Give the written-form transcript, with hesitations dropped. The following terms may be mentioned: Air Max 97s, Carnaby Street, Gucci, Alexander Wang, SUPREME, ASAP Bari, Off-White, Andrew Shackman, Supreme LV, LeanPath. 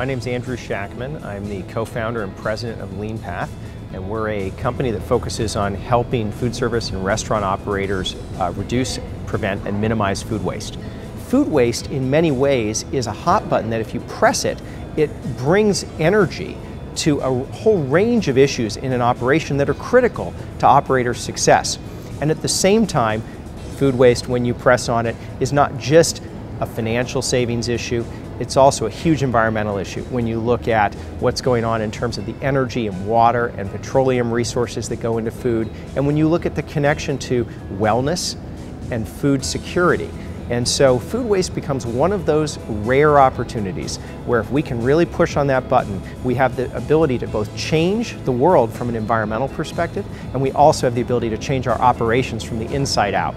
My name's Andrew Shackman. I'm the co-founder and president of LeanPath, and we're a company that focuses on helping food service and restaurant operators reduce, prevent, and minimize food waste. Food waste, in many ways, is a hot button that if you press it, it brings energy to a whole range of issues in an operation that are critical to operators' success. And at the same time, food waste, when you press on it, is not just a financial savings issue, it's also a huge environmental issue when you look at what's going on in terms of the energy and water and petroleum resources that go into food, and when you look at the connection to wellness and food security. And so food waste becomes one of those rare opportunities where if we can really push on that button, we have the ability to both change the world from an environmental perspective, and we also have the ability to change our operations from the inside out.